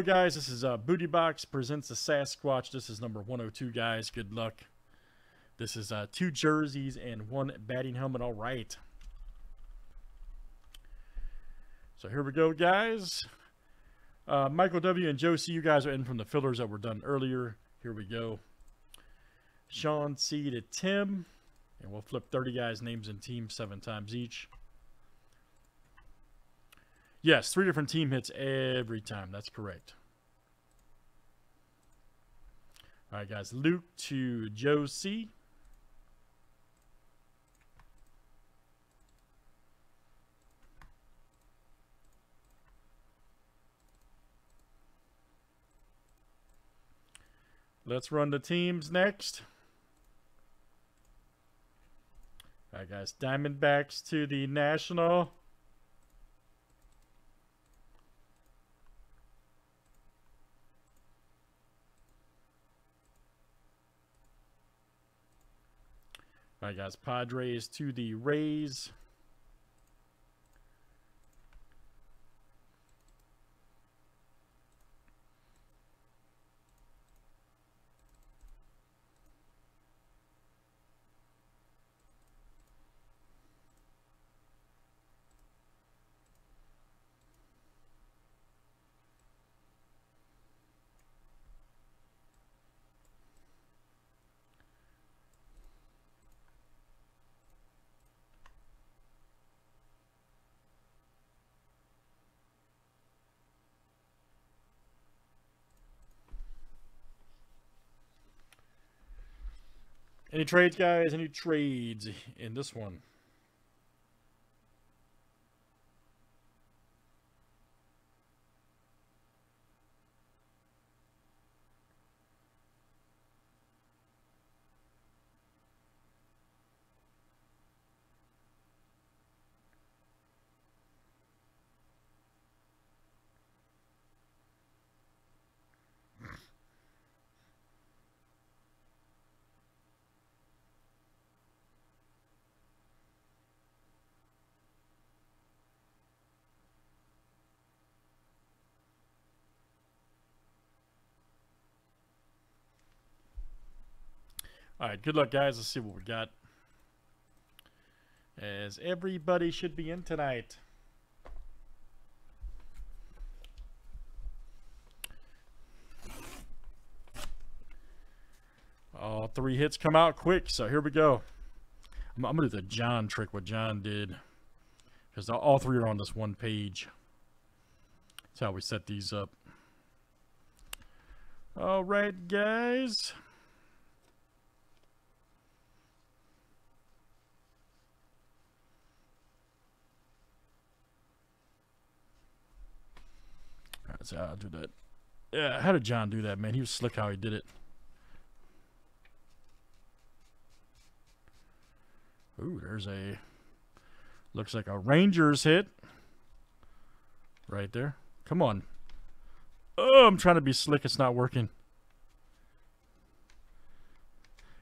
But guys, this is Booty Box presents the Sasquatch. This is number 102, guys. Good luck. This is 2 jerseys and 1 batting helmet. All right. So here we go, guys. Michael W. and Joe C., you guys are in from the fillers that were done earlier. Here we go. Sean C. to Tim. And we'll flip 30 guys' names and teams 7 times each. Yes, 3 different team hits every time. That's correct. All right, guys. Luke to Joe C. Let's run the teams next. All right, guys. Diamondbacks to the National. All right, guys. Padres to the Rays. Any trades, guys? Any trades in this one? All right, good luck, guys. Let's see what we got, as everybody should be in tonight. All 3 hits come out quick, so here we go. I'm going to do the John trick, what John did, because all 3 are on this one page. That's how we set these up. All right, guys. That's how I do that. Yeah, how did John do that, man? He was slick how he did it. Ooh, there's a... Looks like a Rangers hit. Right there. Come on. Oh, I'm trying to be slick. It's not working.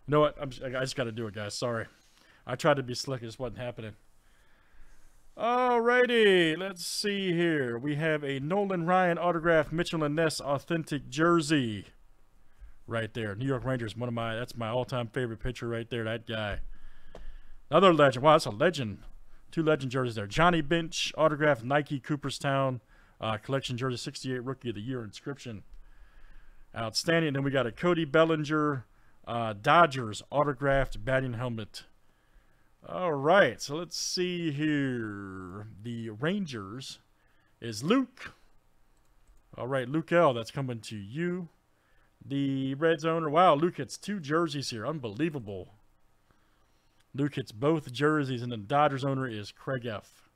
You know what? I just got to do it, guys. Sorry. I tried to be slick. It just wasn't happening. Alrighty, let's see here. We have a Nolan Ryan autographed Mitchell and Ness authentic jersey. Right there. New York Rangers, that's my all-time favorite pitcher right there, that guy. Another legend. Wow, that's a legend. 2 legend jerseys there. Johnny Bench, autographed Nike Cooperstown collection jersey, 68 Rookie of the Year inscription. Outstanding. Then we got a Cody Bellinger Dodgers autographed batting helmet. All right, so let's see here. The Rangers is Luke. All right, Luke L., that's coming to you. The Reds owner, wow, Luke hits 2 jerseys here. Unbelievable. Luke hits both jerseys, and the Dodgers owner is Craig F.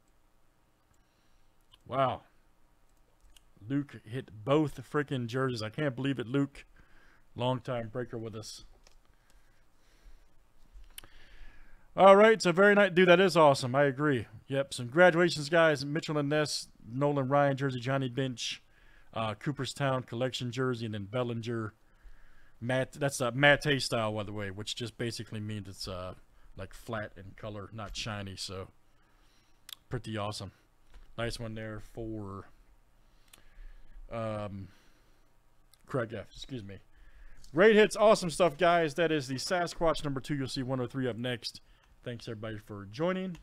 Wow. Luke hit both freaking jerseys. I can't believe it, Luke. Longtime breaker with us. All right, so very nice. Dude, that is awesome. I agree. Yep, some graduations, guys. Mitchell and Ness, Nolan Ryan jersey, Johnny Bench, Cooperstown collection jersey, and then Bellinger. Matt, that's a matte style, by the way, which just basically means it's like flat in color, not shiny. So pretty awesome. Nice one there for correct, yeah, excuse me. Great hits, awesome stuff, guys. That is the Sasquatch number 2. You'll see 103 up next. Thanks, everybody, for joining.